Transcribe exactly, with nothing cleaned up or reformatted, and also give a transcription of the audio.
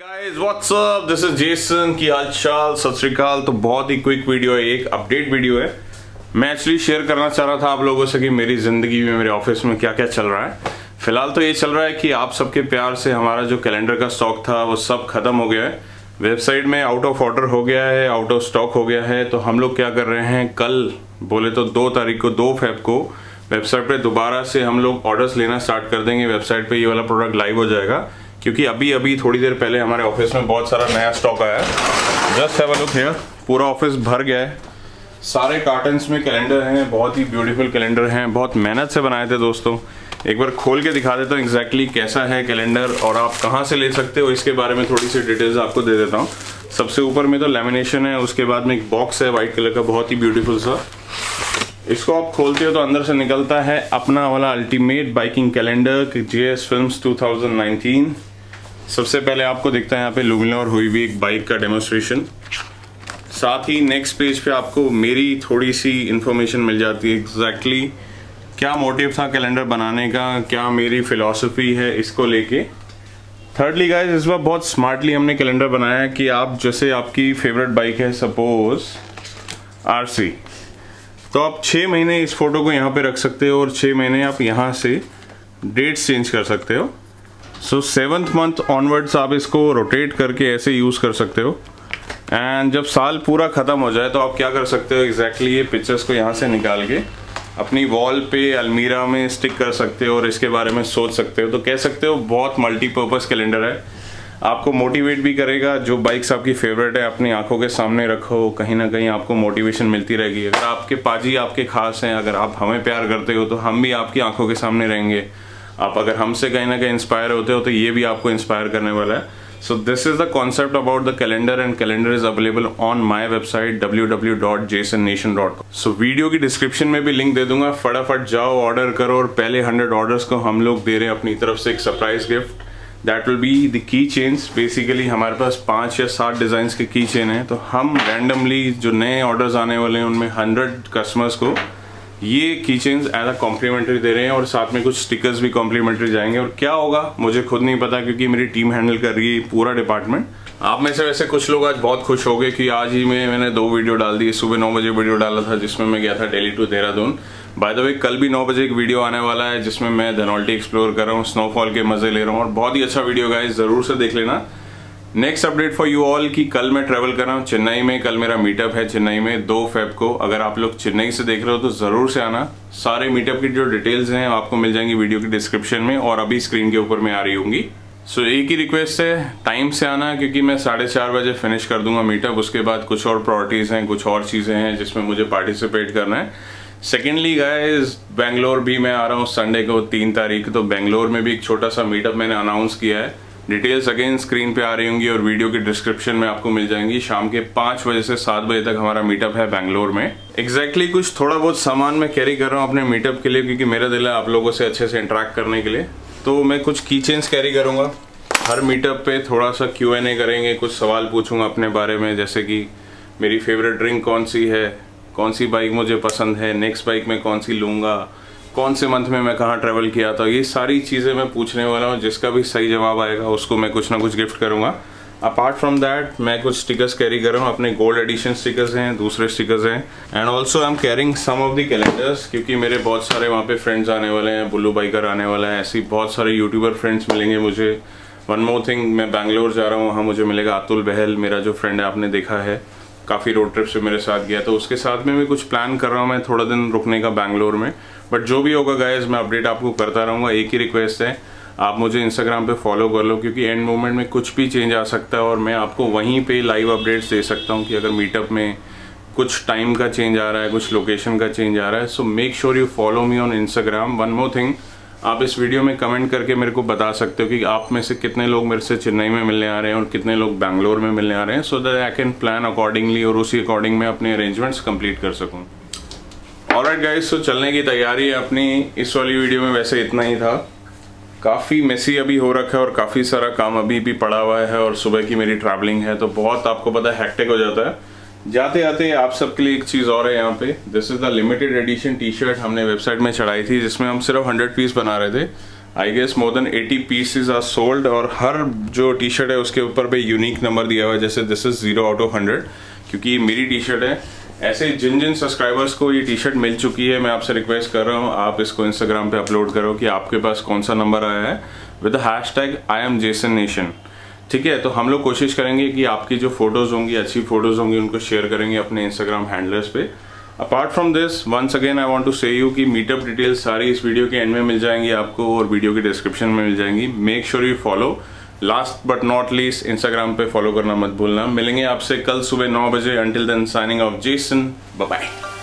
Guys what's up this is Jason की हालचाल सत श्री अकाल। तो बहुत ही क्विक वीडियो है, एक अपडेट वीडियो है। मैं एक्चुअली शेयर करना चाह रहा था आप लोगों से कि मेरी जिंदगी में मेरे ऑफिस में क्या क्या चल रहा है। फिलहाल तो ये चल रहा है कि आप सबके प्यार से हमारा जो कैलेंडर का स्टॉक था वो सब खत्म हो गया है, वेबसाइट में आउट ऑफ ऑर्डर हो गया है, आउट ऑफ स्टॉक हो गया है। तो हम लोग क्या कर रहे हैं, कल बोले तो दो तारीख को दो फेब को वेबसाइट पर दोबारा से हम लोग ऑर्डर्स लेना स्टार्ट कर देंगे। वेबसाइट पर ये वाला प्रोडक्ट लाइव हो जाएगा, क्योंकि अभी अभी थोड़ी देर पहले हमारे ऑफिस में बहुत सारा नया स्टॉक आया है। Just have a look here, पूरा ऑफिस भर गया है, सारे कार्टन्स में कैलेंडर हैं, बहुत ही ब्यूटीफुल कैलेंडर हैं, बहुत मेहनत से बनाए थे दोस्तों। एक बार खोल के दिखा देता हूँ एग्जैक्टली कैसा है कैलेंडर और आप कहाँ से ले सकते हो, इसके बारे में थोड़ी सी डिटेल्स आपको दे देता हूँ। सबसे ऊपर में तो लेमिनेशन है, उसके बाद में एक बॉक्स है वाइट कलर का, बहुत ही ब्यूटीफुल सा। इसको आप खोलते हो तो अंदर से निकलता है अपना वाला ultimate biking calendar JS films two thousand nineteen. सबसे पहले आपको दिखता है यहाँ पे लुम्बिना और हुई भी एक बाइक का डेमोस्ट्रेशन। साथ ही नेक्स्ट पेज पे आपको मेरी थोड़ी सी इन्फॉर्मेशन मिल जाती है, एग्जैक्टली क्या मोटिव था कैलेंडर बनाने का, क्या मेरी फिलॉसफी है इसको लेके। थर्डली गाइज, इस बार बहुत स्मार्टली हमने कैलेंडर बनाया है कि आप जैसे आपकी फेवरेट बाइक है सपोज आर सी, तो आप छः महीने इस फोटो को यहाँ पे रख सकते हो और छः महीने आप यहाँ से डेट्स चेंज कर सकते हो। सो सेवन्थ मंथ ऑनवर्ड्स आप इसको रोटेट करके ऐसे यूज़ कर सकते हो। एंड जब साल पूरा ख़त्म हो जाए तो आप क्या कर सकते हो, एग्जैक्टली ये पिक्चर्स को यहाँ से निकाल के अपनी वॉल पे अलमीरा में स्टिक कर सकते हो और इसके बारे में सोच सकते हो। तो कह सकते हो बहुत मल्टीपर्पज़ कैलेंडर है, आपको मोटिवेट भी करेगा। जो बाइक्स आपकी फेवरेट है अपनी आंखों के सामने रखो, कहीं ना कहीं आपको मोटिवेशन मिलती रहेगी। अगर आपके पाजी आपके खास हैं, अगर आप हमें प्यार करते हो तो हम भी आपकी आंखों के सामने रहेंगे। आप अगर हमसे कहीं ना कहीं इंस्पायर होते हो तो ये भी आपको इंस्पायर करने वाला है। So this is the concept about the calendar and calendar is available on my website W W W dot J S N nation dot com. So video की डिस्क्रिप्शन में भी लिंक दे दूंगा, फटाफट जाओ ऑर्डर करो। और पहले हंड्रेड ऑर्डर्स को हम लोग दे रहे हैं अपनी तरफ से एक surprise gift, that will be the key chains. Basically हमारे पास पाँच या सात डिज़ाइंस के की चेन हैं, तो हम रैंडमली जो नए ऑर्डर्स आने वाले हैं उनमें हंड्रेड कस्टमर्स को ये key chains as a complimentary दे रहे हैं और साथ में कुछ स्टिकर्स भी कॉम्प्लीमेंट्री जाएंगे। और क्या होगा मुझे खुद नहीं पता, क्योंकि मेरी टीम हैंडल कर रही है पूरा डिपार्टमेंट। आप में से वैसे कुछ लोग आज बहुत खुश हो गए कि आज ही में मैंने दो वीडियो डाल दी। सुबह नौ बजे वीडियो डाला था जिसमें मैं गया था Delhi to Dehradun. By the way कल भी नौ बजे एक वीडियो आने वाला है जिसमें मैं धनौल्टी एक्सप्लोर कर रहा हूँ, स्नोफॉल के मजे ले रहा हूँ और बहुत ही अच्छा वीडियो गाइस जरूर से देख लेना। Next update for you all कि कल मैं ट्रैवल कर रहा हूँ चेन्नई में, कल मेरा मीटअप है चेन्नई में दो फेब को। अगर आप लोग चेन्नई से देख रहे हो तो ज़रूर से आना। सारे मीटअप की जो डिटेल्स हैं आपको मिल जाएंगी वीडियो की डिस्क्रिप्शन में और अभी स्क्रीन के ऊपर में आ रही होंगी। सो so, एक ही रिक्वेस्ट है, टाइम से आना, क्योंकि मैं साढ़े चार बजे फिनिश कर दूंगा मीटअप। उसके बाद कुछ और प्रायोरिटीज़ हैं, कुछ और चीज़ें हैं जिसमें मुझे पार्टिसिपेट करना है। सेकेंडली गाइज, बेंगलोर भी मैं आ रहा हूँ संडे को तीन तारीख, तो बेंगलोर में भी एक छोटा सा मीटअप मैंने अनाउंस किया है। डिटेल्स अगेन स्क्रीन पे आ रही होंगी और वीडियो के डिस्क्रिप्शन में आपको मिल जाएंगी। शाम के पाँच बजे से सात बजे तक हमारा मीटअप है बेंगलोर में। एग्जैक्टली कुछ थोड़ा बहुत सामान मैं कैरी कर रहा हूँ अपने मीटअप के लिए, क्योंकि मेरा दिल है आप लोगों से अच्छे से इंटरेक्ट करने के लिए। तो मैं कुछ की चेन्स कैरी करूँगा, हर मीटअप पे थोड़ा सा क्यू एन ए करेंगे, कुछ सवाल पूछूंगा अपने बारे में, जैसे कि मेरी फेवरेट ड्रिंक कौन सी है, कौन सी बाइक मुझे पसंद है, नेक्स्ट बाइक मैं कौन सी लूँगा, कौन से मंथ में मैं कहाँ ट्रैवल किया था। ये सारी चीज़ें मैं पूछने वाला हूँ, जिसका भी सही जवाब आएगा उसको मैं कुछ ना कुछ गिफ्ट करूँगा। अपार्ट फ्रॉम दैट मैं कुछ स्टिकर्स कैरी कर रहा हूँ, अपने गोल्ड एडिशन स्टिकर्स हैं, दूसरे स्टिकर्स हैं। And also I am carrying some of the calendars, क्योंकि मेरे बहुत सारे वहाँ पे फ्रेंड्स आने वाले हैं, बुल्लू बाइकर आने वाला है, ऐसी बहुत सारे यूट्यूबर फ्रेंड्स मिलेंगे मुझे। वन मोर थिंग, मैं बैंगलोर जा रहा हूँ, वहाँ मुझे मिलेगा अतुल बहल, मेरा जो फ्रेंड है आपने देखा है, काफ़ी रोड ट्रिप से मेरे साथ गया, तो उसके साथ में मैं कुछ प्लान कर रहा हूँ मैं थोड़ा दिन रुकने का बैंगलोर में। बट जो भी होगा गाइस मैं अपडेट आपको करता रहूँगा। एक ही रिक्वेस्ट है, आप मुझे इंस्टाग्राम पे फॉलो कर लो, क्योंकि एंड मोमेंट में कुछ भी चेंज आ सकता है और मैं आपको वहीं पे लाइव अपडेट्स दे सकता हूँ कि अगर मीटअप में कुछ टाइम का चेंज आ रहा है, कुछ लोकेशन का चेंज आ रहा है। So make sure you follow me on Instagram. One more thing, आप इस वीडियो में कमेंट करके मेरे को बता सकते हो कि आप में से कितने लोग मेरे से चेन्नई में मिलने आ रहे हैं और कितने लोग बैंगलोर में मिलने आ रहे हैं, so that I can plan accordingly और उसी अकॉर्डिंग में अपने अरेंजमेंट्स कंप्लीट कर सकूं। ऑलराइट गाइस, सो चलने की तैयारी है अपनी। इस वाली वीडियो में वैसे इतना ही था, काफ़ी मेसी अभी हो रखा है और काफ़ी सारा काम अभी भी पड़ा हुआ है और सुबह की मेरी ट्रैवलिंग है, तो बहुत आपको पता है हेक्टिक हो जाता है। जाते आते आप सबके लिए एक चीज़ और है यहाँ पे, this is the limited edition T shirt हमने वेबसाइट में चढ़ाई थी जिसमें हम सिर्फ हंड्रेड पीस बना रहे थे। I guess more than eighty pieces are sold और हर जो टी शर्ट है उसके ऊपर भी यूनिक नंबर दिया हुआ है, जैसे this is zero out of hundred क्योंकि ये मेरी टी शर्ट है। ऐसे जिन जिन सब्सक्राइबर्स को ये टी शर्ट मिल चुकी है, मैं आपसे रिक्वेस्ट कर रहा हूँ आप इसको इंस्टाग्राम पे अपलोड करो कि आपके पास कौन सा नंबर आया है with hashtag I am Jason nation, ठीक है। तो हम लोग कोशिश करेंगे कि आपकी जो फोटोज़ होंगी, अच्छी फोटोज़ होंगी, उनको शेयर करेंगे अपने इंस्टाग्राम हैंडल्स पे। Apart from this, once again I want to say you कि मीटअप डिटेल्स सारी इस वीडियो के एंड में मिल जाएंगी आपको और वीडियो के डिस्क्रिप्शन में मिल जाएंगी। Make sure you follow. Last but not least, Instagram पे फॉलो करना मत भूलना। मिलेंगे आपसे कल सुबह नौ बजे। Until then signing off Jason, bye bye.